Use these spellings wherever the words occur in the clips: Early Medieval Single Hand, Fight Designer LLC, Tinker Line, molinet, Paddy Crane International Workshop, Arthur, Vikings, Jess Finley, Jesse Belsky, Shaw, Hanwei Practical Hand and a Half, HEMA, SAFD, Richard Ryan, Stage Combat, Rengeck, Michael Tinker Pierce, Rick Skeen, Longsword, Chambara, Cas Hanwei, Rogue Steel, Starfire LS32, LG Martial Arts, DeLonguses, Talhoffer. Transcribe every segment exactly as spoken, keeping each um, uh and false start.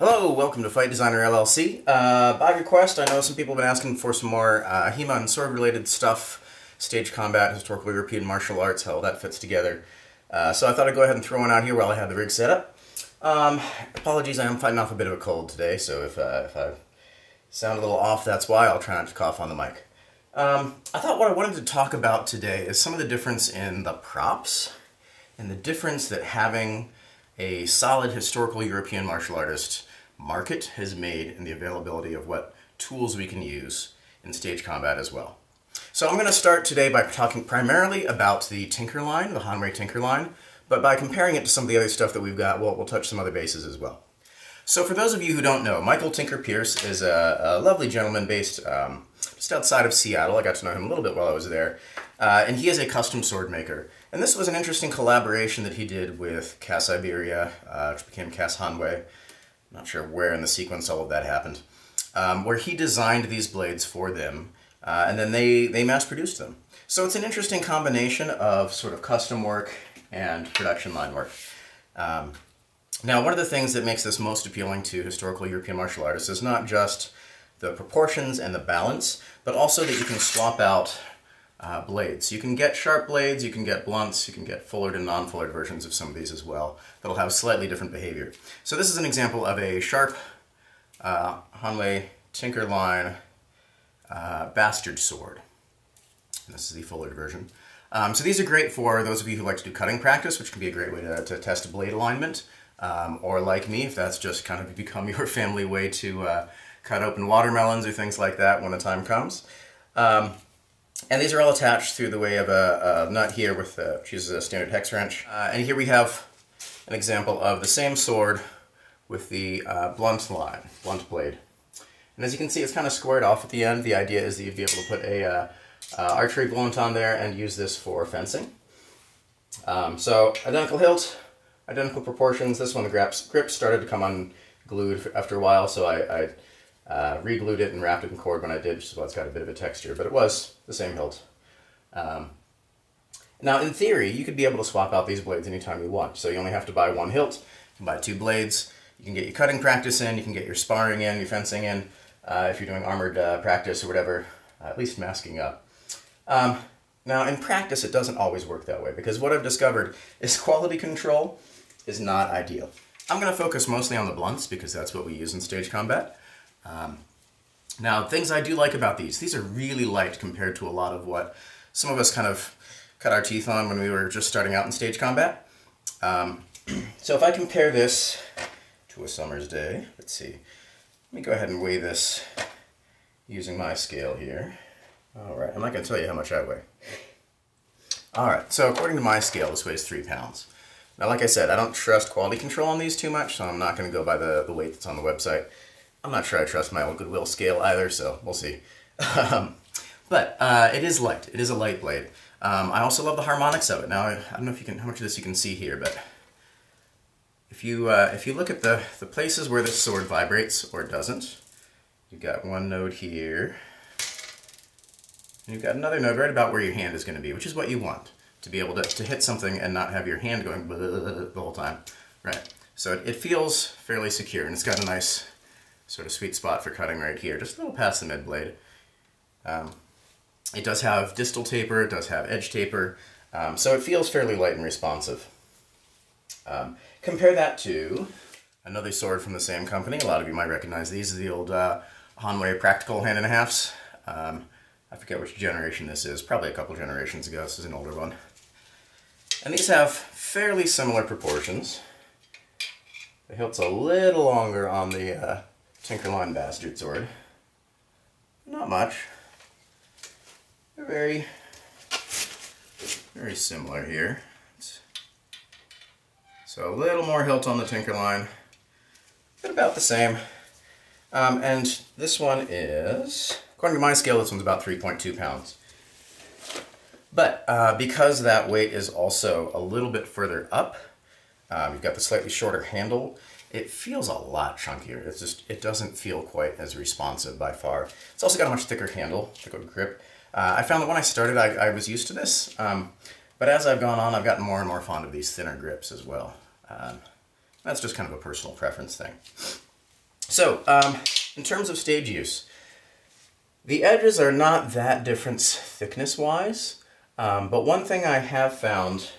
Hello, welcome to Fight Designer L L C. Uh, by request, I know some people have been asking for some more uh, HEMA and sword-related stuff, stage combat, historical European martial arts, how all that fits together. Uh, so I thought I'd go ahead and throw one out here while I have the rig set up. Um, apologies, I am fighting off a bit of a cold today, so if, uh, if I sound a little off, that's why. I'll try not to cough on the mic. Um, I thought what I wanted to talk about today is some of the difference in the props and the difference that having a solid historical European martial artist market has made in the availability of what tools we can use in stage combat as well. So I'm going to start today by talking primarily about the Tinker Line, the Hanwei Tinker Line, but by comparing it to some of the other stuff that we've got, we'll, we'll touch some other bases as well. So for those of you who don't know, Michael Tinker Pierce is a, a lovely gentleman based um, just outside of Seattle. I got to know him a little bit while I was there, uh, and he is a custom sword maker. And this was an interesting collaboration that he did with Cas Iberia, uh, which became Cas Hanwei. Not sure where in the sequence all of that happened, um, where he designed these blades for them, uh, and then they, they mass-produced them. So it's an interesting combination of sort of custom work and production line work. Um, now, one of the things that makes this most appealing to historical European martial artists is not just the proportions and the balance, but also that you can swap out Uh, blades. You can get sharp blades, you can get blunts, you can get fullered and non-fullered versions of some of these as well that'll have slightly different behavior. So this is an example of a sharp uh, Hanwei Tinker Line uh, Bastard Sword. And this is the fullered version. Um, so these are great for those of you who like to do cutting practice, which can be a great way to, to test blade alignment, um, or like me, if that's just kind of become your family way to uh, cut open watermelons or things like that when the time comes. Um, And these are all attached through the way of a, a nut here, with a, which uses a standard hex wrench. Uh, and here we have an example of the same sword with the uh, blunt line, blunt blade. And as you can see, it's kind of squared off at the end. The idea is that you'd be able to put a uh, uh, archery blunt on there and use this for fencing. Um, so identical hilt, identical proportions. This one, the grip started to come unglued after a while, so I... I Uh, re-glued it and wrapped it in cord when I did, so it's got a bit of a texture, but it was the same hilt. Um, now, in theory, you could be able to swap out these blades anytime you want, so you only have to buy one hilt, you can buy two blades, you can get your cutting practice in, you can get your sparring in, your fencing in, uh, if you're doing armored uh, practice or whatever, uh, at least masking up. Um, now, in practice, it doesn't always work that way, because what I've discovered is quality control is not ideal. I'm going to focus mostly on the blunts, because that's what we use in stage combat. Um, now, things I do like about these, these are really light compared to a lot of what some of us kind of cut our teeth on when we were just starting out in stage combat. Um, so if I compare this to a summer's day, let's see, let me go ahead and weigh this using my scale here. All right, I'm not going to tell you how much I weigh. All right, so according to my scale, this weighs three pounds. Now, like I said, I don't trust quality control on these too much, so I'm not going to go by the, the weight that's on the website. I'm not sure I trust my old Goodwill scale either, so we'll see. Um, but uh, it is light. It is a light blade. Um, I also love the harmonics of it. Now, I, I don't know if you can, how much of this you can see here, but if you uh, if you look at the, the places where this sword vibrates or doesn't, you've got one node here, and you've got another node right about where your hand is going to be, which is what you want, to be able to, to hit something and not have your hand going the whole time. Right. So it, it feels fairly secure, and it's got a nice sort of sweet spot for cutting right here, just a little past the mid blade. Um, it does have distal taper, it does have edge taper, um, so it feels fairly light and responsive. Um, compare that to another sword from the same company. A lot of you might recognize these. These are the old uh, Hanwei Practical Hand and a Halfs. Um, I forget which generation this is, probably a couple generations ago. This is an older one. And these have fairly similar proportions. The hilt's a little longer on the uh, Tinker Line Bastard Sword. Not much. They're very, very similar here. So a little more hilt on the Tinker Line, but about the same. Um, and this one is, according to my scale, this one's about three point two pounds. But uh, because that weight is also a little bit further up, um, you've got the slightly shorter handle. It feels a lot chunkier. It's just, it doesn't feel quite as responsive by far. It's also got a much thicker handle, thicker grip. Uh, I found that when I started, I, I was used to this, um, but as I've gone on, I've gotten more and more fond of these thinner grips as well. Um, that's just kind of a personal preference thing. So, um, in terms of stage use, the edges are not that different thickness-wise, um, but one thing I have found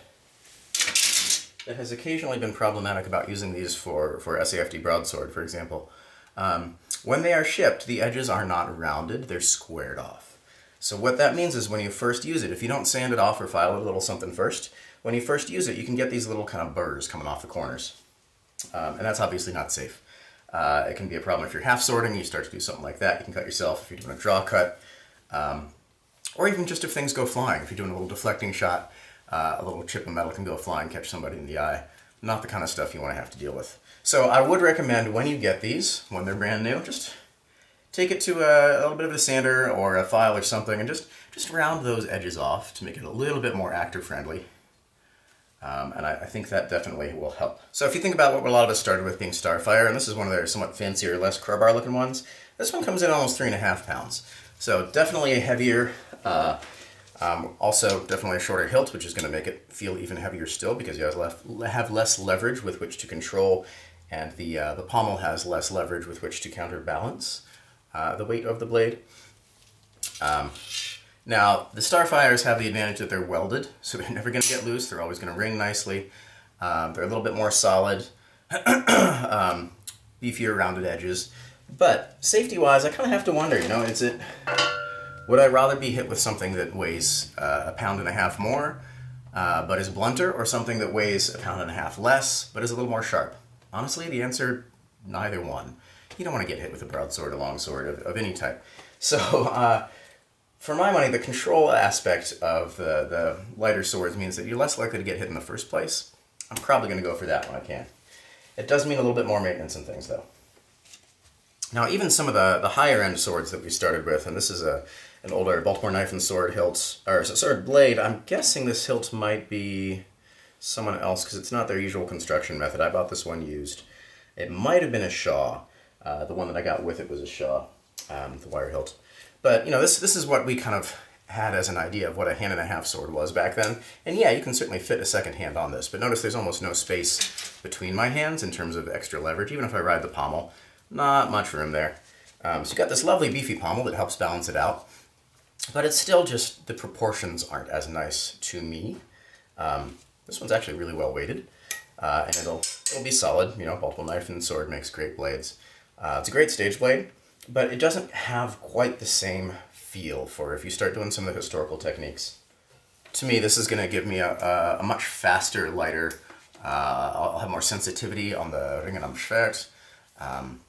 that has occasionally been problematic about using these for, for S A F D broadsword, for example, um, when they are shipped, the edges are not rounded, they're squared off. So what that means is when you first use it, if you don't sand it off or file it a little something first, when you first use it, you can get these little kind of burrs coming off the corners. Um, and that's obviously not safe. Uh, it can be a problem if you're half sorting, you start to do something like that, you can cut yourself if you're doing a draw cut. Um, or even just if things go flying, if you're doing a little deflecting shot, uh, a little chip of metal can go flying, catch somebody in the eye. Not the kind of stuff you want to have to deal with. So I would recommend when you get these, when they're brand new, just take it to a, a little bit of a sander or a file or something and just, just round those edges off to make it a little bit more actor-friendly. Um, and I, I think that definitely will help. So if you think about what a lot of us started with being Starfire, and this is one of their somewhat fancier, less crowbar looking ones, this one comes in almost three and a half pounds. So definitely a heavier, uh, um, also definitely a shorter hilt, which is going to make it feel even heavier still because you guys left, have less leverage with which to control, and the, uh, the pommel has less leverage with which to counterbalance uh, the weight of the blade. Um, Now, the Starfires have the advantage that they're welded, so they're never going to get loose. They're always going to ring nicely. Um, they're a little bit more solid, um, beefier rounded edges. But safety-wise, I kind of have to wonder, you know, is it, would I rather be hit with something that weighs uh, a pound and a half more, uh, but is blunter, or something that weighs a pound and a half less, but is a little more sharp? Honestly, the answer, neither one. You don't want to get hit with a broadsword or longsword of, of any type. So, uh... for my money, the control aspect of the, the lighter swords means that you're less likely to get hit in the first place. I'm probably going to go for that when I can. It does mean a little bit more maintenance and things, though. Now, even some of the, the higher-end swords that we started with, and this is a an older Baltimore Knife and Sword hilt, or sword blade. I'm guessing this hilt might be someone else, because it's not their usual construction method. I bought this one used. It might have been a Shaw. Uh, the one that I got with it was a Shaw, um, the wire hilt. But, you know, this, this is what we kind of had as an idea of what a hand and a half sword was back then. And yeah, you can certainly fit a second hand on this, but notice there's almost no space between my hands in terms of extra leverage. Even if I ride the pommel, not much room there. Um, so you've got this lovely beefy pommel that helps balance it out, but it's still just the proportions aren't as nice to me. Um, this one's actually really well weighted, uh, and it'll, it'll be solid. You know, multiple knife and sword makes great blades. Uh, it's a great stage blade. But it doesn't have quite the same feel for if you start doing some of the historical techniques. To me, this is going to give me a, a, a much faster, lighter, uh, I'll have more sensitivity on the Ringen am Schwert. Um,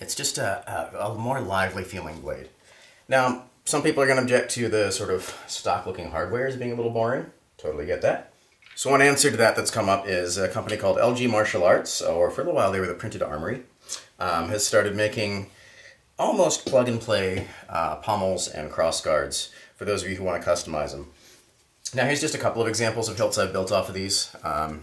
it's just a, a, a more lively feeling blade. Now, some people are going to object to the sort of stock-looking hardware as being a little boring. Totally get that. So one answer to that that's come up is a company called L G Martial Arts, or for a little while they were The Printed Armory, um, has started making almost plug-and-play uh, pommels and cross guards for those of you who want to customize them. Now here's just a couple of examples of hilts I've built off of these. Um,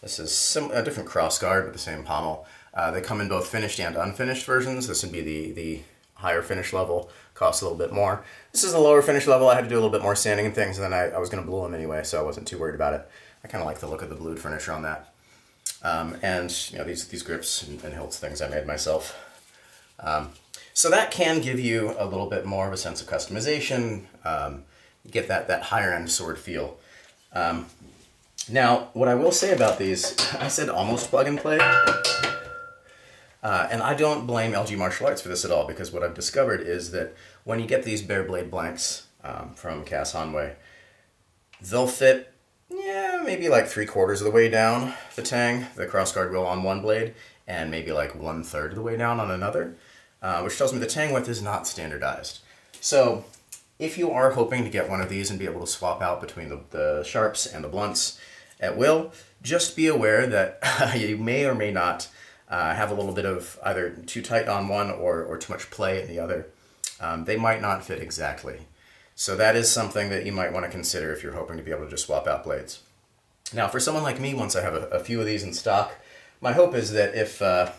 this is some, a different cross guard with the same pommel. Uh, they come in both finished and unfinished versions. This would be the, the higher finish level, costs a little bit more. This is the lower finish level. I had to do a little bit more sanding and things, and then I, I was going to blue them anyway, so I wasn't too worried about it. I kind of like the look of the blued furniture on that. Um, and you know, these, these grips and, and hilts, things I made myself. Um, so that can give you a little bit more of a sense of customization, um, get that, that higher-end sword feel. Um, now, what I will say about these, I said almost plug-and-play, uh, and I don't blame L G Martial Arts for this at all, because what I've discovered is that when you get these bare blade blanks um, from Cas Hanwei, they'll fit, yeah, maybe like three-quarters of the way down the tang, the crossguard will on one blade, and maybe like one-third of the way down on another. Uh, which tells me the tang width is not standardized. So if you are hoping to get one of these and be able to swap out between the, the sharps and the blunts at will, just be aware that uh, you may or may not uh, have a little bit of either too tight on one or, or too much play in the other. Um, they might not fit exactly. So that is something that you might want to consider if you're hoping to be able to just swap out blades. Now for someone like me, once I have a, a few of these in stock, my hope is that if uh,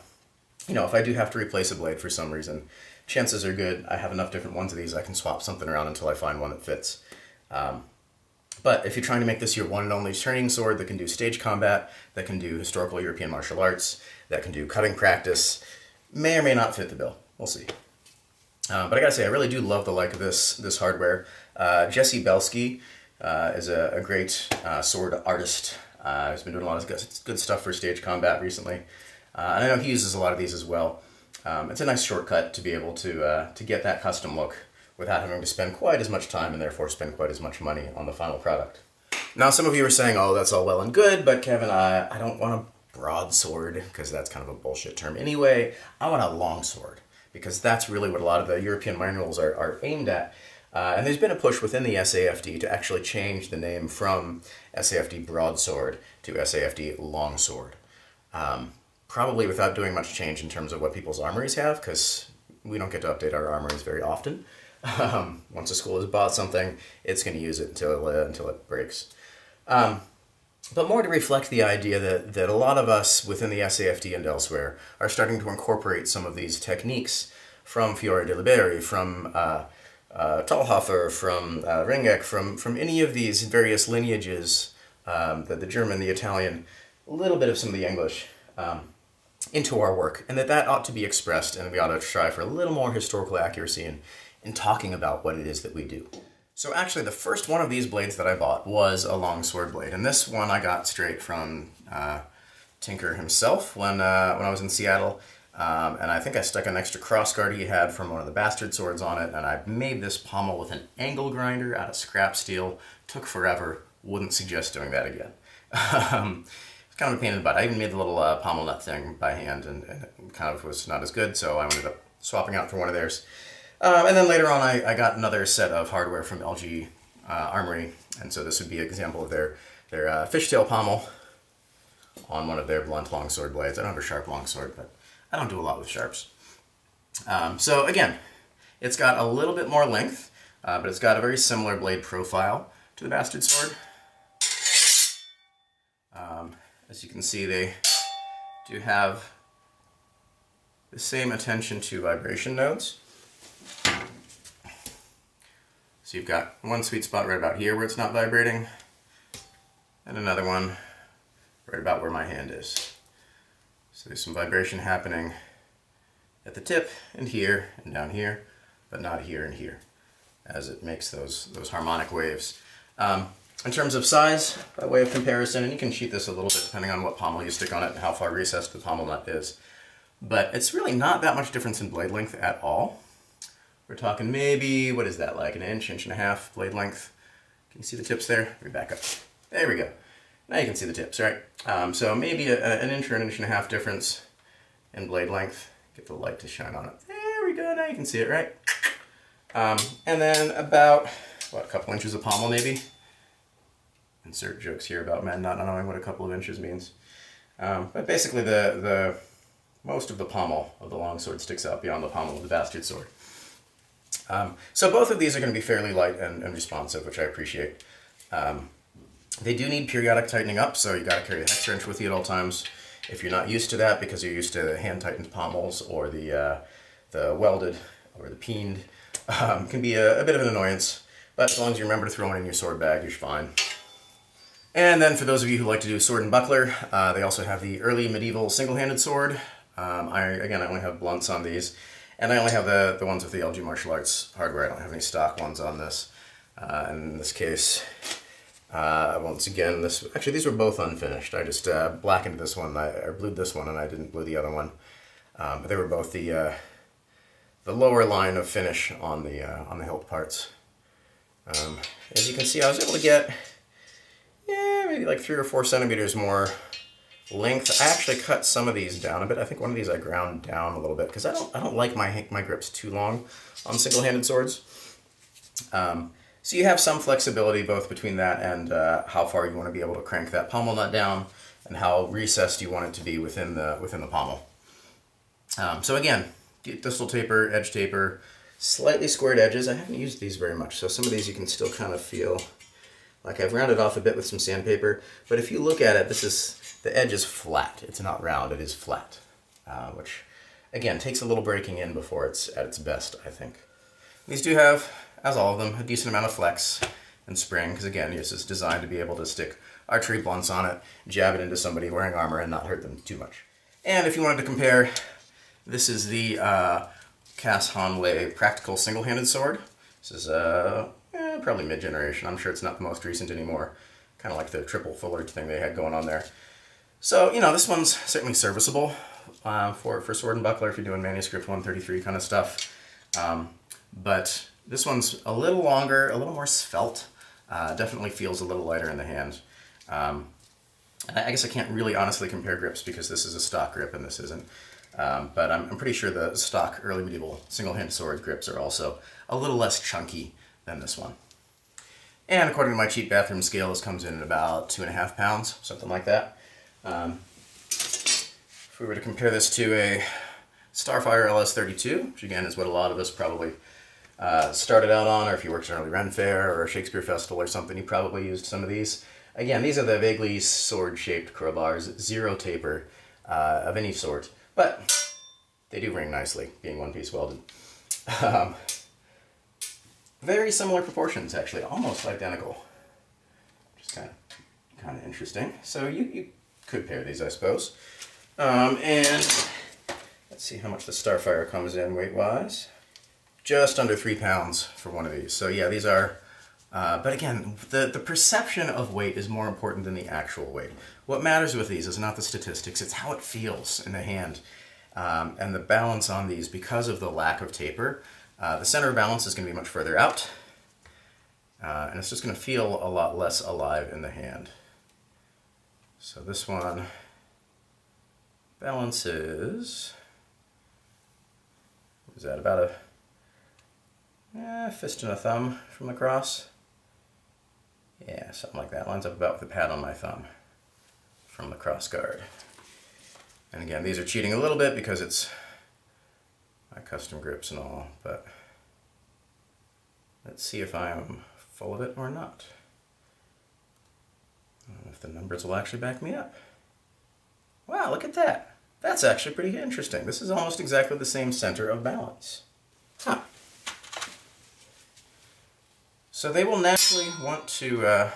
you know, if I do have to replace a blade for some reason, chances are good I have enough different ones of these I can swap something around until I find one that fits. Um, but if you're trying to make this your one and only training sword that can do stage combat, that can do historical European martial arts, that can do cutting practice, may or may not fit the bill. We'll see. Uh, but I gotta say, I really do love the like of this, this hardware. Uh, Jesse Belsky uh, is a, a great uh, sword artist. Uh, he's been doing a lot of good, good stuff for stage combat recently. Uh, and I know he uses a lot of these as well. Um, it's a nice shortcut to be able to, uh, to get that custom look without having to spend quite as much time and therefore spend quite as much money on the final product. Now, some of you are saying, oh, that's all well and good, but Kevin, I, I don't want a broadsword because that's kind of a bullshit term anyway. I want a longsword because that's really what a lot of the European manuals are, are aimed at. Uh, and there's been a push within the S A F D to actually change the name from S A F D broadsword to S A F D longsword. Um, probably without doing much change in terms of what people's armories have, because we don't get to update our armories very often. Um, once a school has bought something, it's going to use it until it, uh, until it breaks. Um, but more to reflect the idea that, that a lot of us within the S A F D and elsewhere are starting to incorporate some of these techniques from Fiore de Liberi, from uh, uh, Talhoffer, from uh, Rengeck, from, from any of these various lineages, um, the, the German, the Italian, a little bit of some of the English, um, into our work, and that that ought to be expressed, and we ought to try for a little more historical accuracy in, in talking about what it is that we do. So actually the first one of these blades that I bought was a long sword blade, and this one I got straight from uh, Tinker himself when, uh, when I was in Seattle, um, and I think I stuck an extra crossguard he had from one of the bastard swords on it, and I made this pommel with an angle grinder out of scrap steel. Took forever, wouldn't suggest doing that again. um, it's kind of a pain in the butt. I even made the little uh, pommel nut thing by hand, and, and it kind of was not as good, so I ended up swapping out for one of theirs. Um, and then later on, I, I got another set of hardware from L G uh, Armory, and so this would be an example of their, their uh, fishtail pommel on one of their blunt longsword blades. I don't have a sharp longsword, but I don't do a lot with sharps. Um, so again, it's got a little bit more length, uh, but it's got a very similar blade profile to the bastard sword. Um, as you can see, they do have the same attention to vibration nodes. So you've got one sweet spot right about here where it's not vibrating, and another one right about where my hand is. So there's some vibration happening at the tip, and here, and down here, but not here and here, as it makes those, those harmonic waves. Um, in terms of size, by way of comparison, and you can cheat this a little bit depending on what pommel you stick on it and how far recessed the pommel nut is, but it's really not that much difference in blade length at all. We're talking maybe, what is that, like an inch, inch and a half blade length? Can you see the tips there? Let me back up. There we go. Now you can see the tips, right? Um, so maybe a, a, an inch or an inch and a half difference in blade length. Get the light to shine on it. There we go, now you can see it, right? Um, and then about, what, a couple inches of pommel maybe? Insert jokes here about men not knowing what a couple of inches means. Um, but basically the, the most of the pommel of the longsword sticks out beyond the pommel of the bastard sword. Um, so both of these are going to be fairly light and, and responsive, which I appreciate. Um, they do need periodic tightening up, so you got to carry a hex wrench with you at all times if you're not used to that, because you're used to hand-tightened pommels or the, uh, the welded or the peened. Um, can be a, a bit of an annoyance, but as long as you remember to throw one in your sword bag, you're fine. And then for those of you who like to do sword and buckler, uh, they also have the early medieval single-handed sword. Um, I, again, I only have blunts on these. And I only have the, the ones with the L G Martial Arts hardware. I don't have any stock ones on this. Uh, and in this case, uh, once again, this actually these were both unfinished. I just uh, blackened this one, I, or blued this one, and I didn't blue the other one. Um, but they were both the uh, the lower line of finish on the uh, on the hilt parts. Um, as you can see, I was able to get yeah maybe like three or four centimeters more length. I actually cut some of these down a bit. I think one of these I ground down a little bit because I don't I don't like my my grips too long on single-handed swords. Um, so you have some flexibility both between that and uh, how far you want to be able to crank that pommel nut down and how recessed you want it to be within the within the pommel. Um, so again, distal taper, edge taper, slightly squared edges. I haven't used these very much, so some of these you can still kind of feel like I've rounded off a bit with some sandpaper. But if you look at it, this is. The edge is flat. It's not round, it is flat, uh, which, again, takes a little breaking in before it's at its best, I think. These do have, as all of them, a decent amount of flex and spring, because, again, this is designed to be able to stick archery blunts on it, jab it into somebody wearing armor, and not hurt them too much. And if you wanted to compare This is the uh, Cas Hanwei Practical Single-Handed Sword. This is uh, eh, probably mid-generation. I'm sure it's not the most recent anymore. Kind of like the triple Fullard thing they had going on there. So, you know, this one's certainly serviceable uh, for, for sword and buckler if you're doing Manuscript one thirty-three kind of stuff. Um, but this one's a little longer, a little more svelte. Uh, definitely feels a little lighter in the hand. Um, I guess I can't really honestly compare grips because this is a stock grip and this isn't. Um, but I'm, I'm pretty sure the stock early medieval single-handed sword grips are also a little less chunky than this one. And according to my cheap bathroom scale, this comes in at about two and a half pounds, something like that. Um, if we were to compare this to a Starfire L S thirty-two, which again is what a lot of us probably uh, started out on, or if you worked at an early Ren Fair or a Shakespeare Festival or something, you probably used some of these. Again, these are the vaguely sword-shaped crowbars, zero taper uh, of any sort, but they do ring nicely, being one-piece welded. Um, very similar proportions, actually, almost identical, which is kind of, kind of interesting. So you, you could pair these, I suppose. Um, and let's see how much the Starfire comes in weight-wise. Just under three pounds for one of these. So yeah, these are... Uh, but again, the, the perception of weight is more important than the actual weight. What matters with these is not the statistics, it's how it feels in the hand. Um, and the balance on these, because of the lack of taper, uh, the center of balance is going to be much further out. Uh, and it's just going to feel a lot less alive in the hand. So this one balances, what is that, about a eh, fist and a thumb from the cross? Yeah, something like that. Lines up about with the pad on my thumb from the cross guard. And again, these are cheating a little bit because it's my custom grips and all, but let's see if I am full of it or not. I don't know if the numbers will actually back me up. Wow, look at that. That's actually pretty interesting. This is almost exactly the same center of balance. Huh. So they will naturally want to, uh,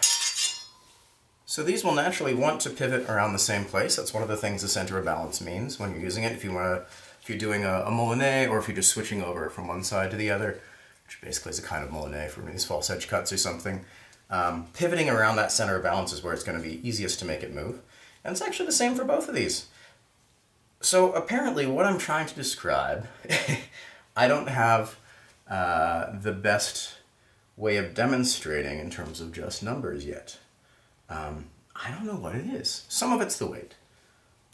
so these will naturally want to pivot around the same place. That's one of the things the center of balance means when you're using it. If you want to, if you're doing a, a molinet, or if you're just switching over from one side to the other, which basically is a kind of molinet for these false edge cuts or something, um, pivoting around that center of balance is where it's going to be easiest to make it move. And it's actually the same for both of these. So apparently what I'm trying to describe, I don't have uh, the best way of demonstrating in terms of just numbers yet. Um, I don't know what it is. Some of it's the weight.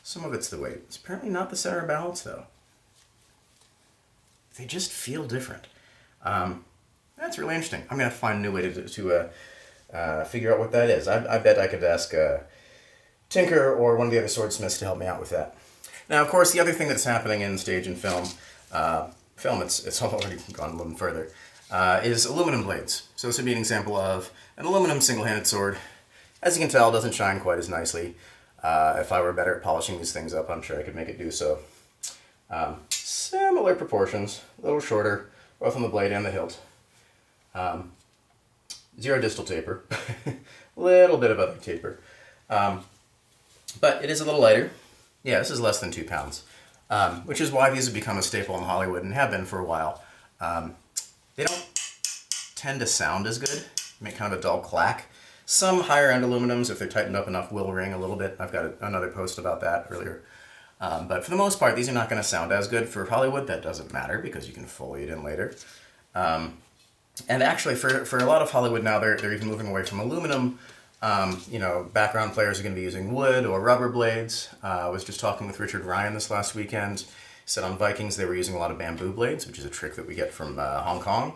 Some of it's the weight. It's apparently not the center of balance though. They just feel different. Um, that's really interesting. I'm gonna find a new way to, to uh, uh, figure out what that is. I, I bet I could ask uh, Tinker or one of the other swordsmiths to help me out with that. Now, of course, the other thing that's happening in stage and film, uh, film it's, it's already gone a little further, Uh, is aluminum blades. So this would be an example of an aluminum single-handed sword. As you can tell, it doesn't shine quite as nicely. Uh, if I were better at polishing these things up, I'm sure I could make it do so. Um, similar proportions, a little shorter, both on the blade and the hilt. Um, zero distal taper, little bit of other taper. Um, but it is a little lighter. Yeah, this is less than two pounds, um, which is why these have become a staple in Hollywood and have been for a while. Um, They don't tend to sound as good, make kind of a dull clack. Some higher-end aluminums, if they're tightened up enough, will ring a little bit. I've got a, another post about that earlier. Um, but for the most part, these are not going to sound as good. For Hollywood, that doesn't matter because you can foliate in later. Um, and actually, for, for a lot of Hollywood now, they're, they're even moving away from aluminum. Um, you know, background players are going to be using wood or rubber blades. Uh, I was just talking with Richard Ryan this last weekend. Said on Vikings they were using a lot of bamboo blades, which is a trick that we get from uh, Hong Kong,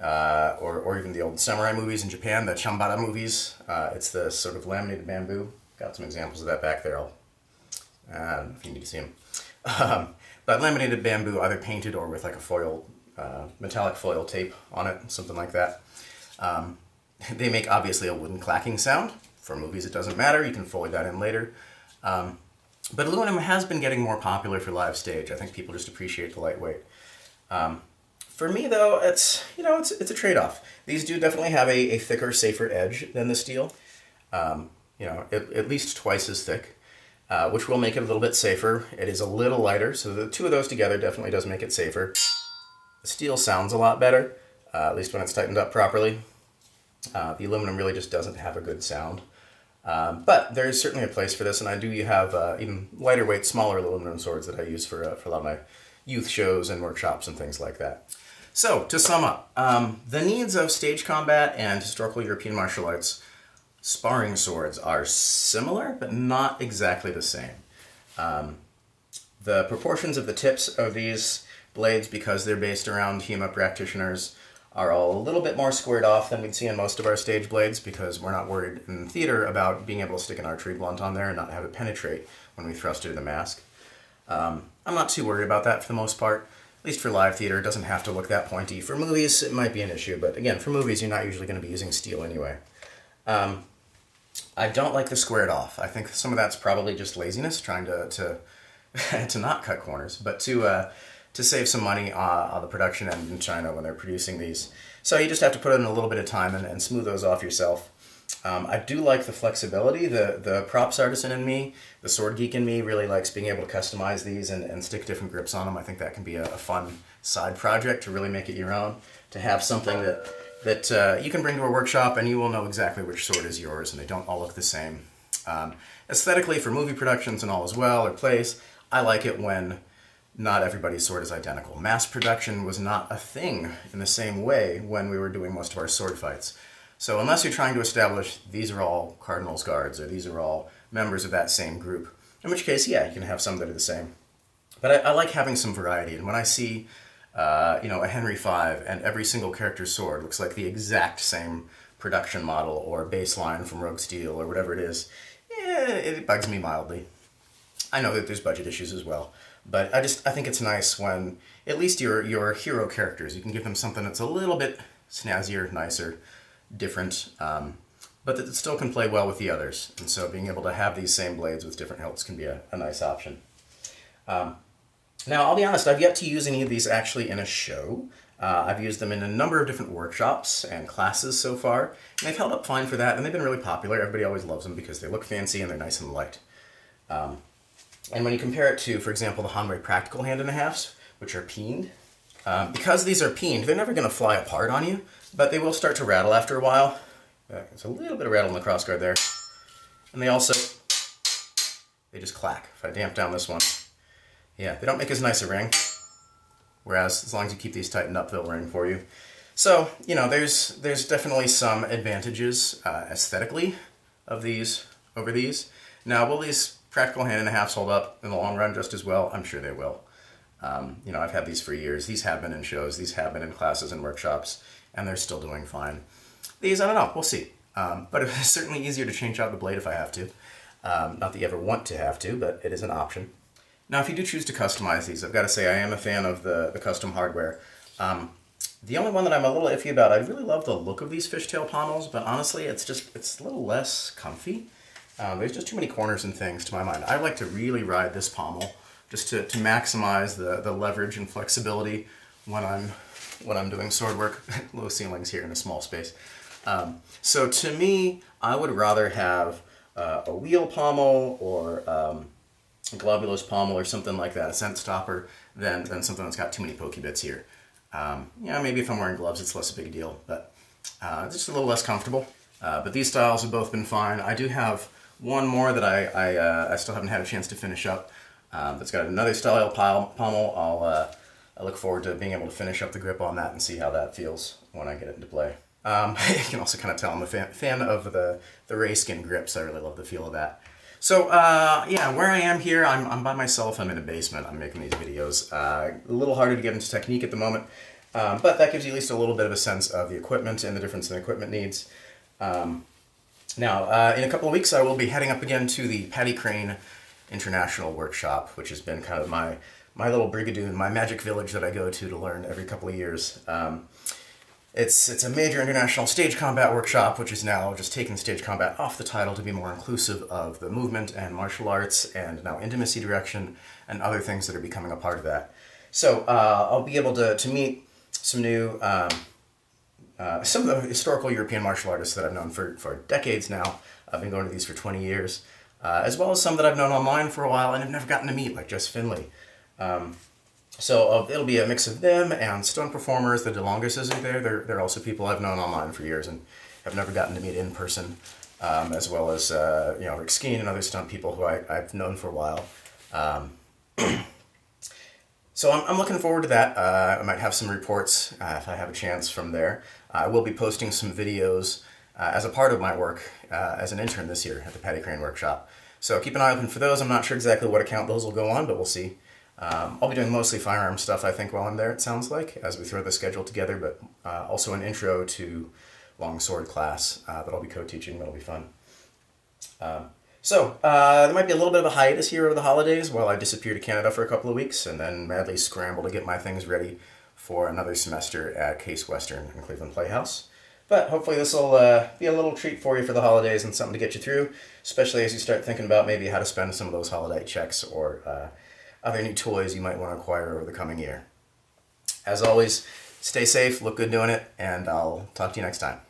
uh, or, or even the old samurai movies in Japan, the Chambara movies. Uh, it's the sort of laminated bamboo. Got some examples of that back there. I'll, uh, I don't know if you need to see them. Um, but laminated bamboo, either painted or with like a foil, uh, metallic foil tape on it, something like that. Um, they make obviously a wooden clacking sound. For movies it doesn't matter, you can fold that in later. Um, But aluminum has been getting more popular for live stage. I think people just appreciate the lightweight. Um, for me, though, it's, you know, it's, it's a trade-off. These do definitely have a, a thicker, safer edge than the steel. Um, you know, it, at least twice as thick. uh, which will make it a little bit safer. It is a little lighter, so the two of those together definitely does make it safer. The steel sounds a lot better, uh, at least when it's tightened up properly. Uh, the aluminum really just doesn't have a good sound. Um, but there is certainly a place for this, and I do have uh, even lighter weight, smaller aluminum swords that I use for, uh, for a lot of my youth shows and workshops and things like that. So, to sum up, um, the needs of stage combat and historical European martial arts sparring swords are similar, but not exactly the same. Um, the proportions of the tips of these blades, because they're based around HEMA practitioners, are all a little bit more squared off than we'd see in most of our stage blades, because we're not worried in theater about being able to stick an archery blunt on there and not have it penetrate when we thrust it in the mask. Um, I'm not too worried about that for the most part. At least for live theater, it doesn't have to look that pointy. For movies, it might be an issue, but again, for movies, you're not usually going to be using steel anyway. Um, I don't like the squared off. I think some of that's probably just laziness, trying to to, to not cut corners, but to uh, to save some money uh, on the production end in China when they're producing these. So you just have to put in a little bit of time and, and smooth those off yourself. Um, I do like the flexibility. The, the props artisan in me, the sword geek in me, really likes being able to customize these and, and stick different grips on them. I think that can be a, a fun side project to really make it your own, to have something that, that uh, you can bring to a workshop and you will know exactly which sword is yours and they don't all look the same. Um, aesthetically, for movie productions and all as well, or plays, I like it when not everybody's sword is identical. Mass production was not a thing in the same way when we were doing most of our sword fights. So unless you're trying to establish these are all Cardinals Guards or these are all members of that same group, in which case, yeah, you can have some that are the same. But I, I like having some variety, and when I see uh, you know, a Henry five and every single character's sword looks like the exact same production model or baseline from Rogue Steel or whatever it is, eh, it bugs me mildly. I know that there's budget issues as well, but I just I think it's nice when at least your, your hero characters, you can give them something that's a little bit snazzier, nicer, different, um, but that still can play well with the others. And so being able to have these same blades with different hilts can be a, a nice option. Um, now, I'll be honest, I've yet to use any of these actually in a show. Uh, I've used them in a number of different workshops and classes so far, and they've held up fine for that, and they've been really popular. Everybody always loves them because they look fancy and they're nice and light. Um, and when you compare it to, for example, the Hanwei Practical Hand and a Half, which are peened, um, because these are peened, they're never going to fly apart on you, but they will start to rattle after a while. There's a little bit of rattle in the crossguard there. And they also, they just clack. If I damp down this one, yeah, they don't make as nice a ring. Whereas, as long as you keep these tightened up, they'll ring for you. So, you know, there's, there's definitely some advantages uh, aesthetically of these over these. Now, will these practical hand and a halves hold up in the long run just as well? I'm sure they will. Um, you know, I've had these for years. These have been in shows. These have been in classes and workshops. And they're still doing fine. These, I don't know, we'll see. Um, but it's certainly easier to change out the blade if I have to. Um, not that you ever want to have to, but it is an option. Now, if you do choose to customize these, I've got to say I am a fan of the, the custom hardware. Um, the only one that I'm a little iffy about, I really love the look of these fishtail pommels, but honestly, it's just, it's a little less comfy. Um, there's just too many corners and things to my mind. I like to really ride this pommel just to, to maximize the, the leverage and flexibility when I'm when I'm doing sword work. Low ceilings here in a small space. Um, so to me, I would rather have uh, a wheel pommel or um, a globulous pommel or something like that, a scent stopper, than, than something that's got too many pokey bits here. Um, yeah, maybe if I'm wearing gloves, it's less a big deal, but uh, it's just a little less comfortable. Uh, but these styles have both been fine. I do have one more that I, I, uh, I still haven't had a chance to finish up. Um, that's got another style pommel. I'll uh, I look forward to being able to finish up the grip on that and see how that feels when I get it into play. Um, you can also kind of tell I'm a fan, fan of the, the ray skin grips. I really love the feel of that. So uh, yeah, where I am here, I'm, I'm by myself. I'm in a basement. I'm making these videos. Uh, a little harder to get into technique at the moment, um, but that gives you at least a little bit of a sense of the equipment and the difference in the equipment needs. Um, now, uh, in a couple of weeks, I will be heading up again to the Paddy Crane International Workshop, which has been kind of my My little brigadoon, my magic village that I go to to learn every couple of years. Um, it's, it's a major international stage combat workshop, which is now just taking stage combat off the title to be more inclusive of the movement and martial arts and now intimacy direction and other things that are becoming a part of that. So uh, I'll be able to, to meet some new, um, uh, some of the historical European martial artists that I've known for, for decades now. I've been going to these for twenty years. uh, as well as some that I've known online for a while and have never gotten to meet, like Jess Finley. Um, so uh, it'll be a mix of them and stunt performers. The DeLonguses are there. They're, they're also people I've known online for years and have never gotten to meet in person, um, as well as uh, you know, Rick Skeen and other stunt people who I, I've known for a while. Um, So I'm, I'm looking forward to that. Uh, I might have some reports uh, if I have a chance from there. Uh, I will be posting some videos uh, as a part of my work uh, as an intern this year at the Paddy Crane Workshop. So keep an eye open for those. I'm not sure exactly what account those will go on, but we'll see. Um, I'll be doing mostly firearm stuff, I think, while I'm there, it sounds like, as we throw the schedule together, but uh, also an intro to longsword class uh, that I'll be co-teaching. That'll be fun. Uh, So, uh, there might be a little bit of a hiatus here over the holidays while I disappear to Canada for a couple of weeks and then madly scramble to get my things ready for another semester at Case Western and Cleveland Playhouse. But hopefully this will uh, be a little treat for you for the holidays and something to get you through, especially as you start thinking about maybe how to spend some of those holiday checks or uh, other new toys you might want to acquire over the coming year. As always, stay safe, look good doing it, and I'll talk to you next time.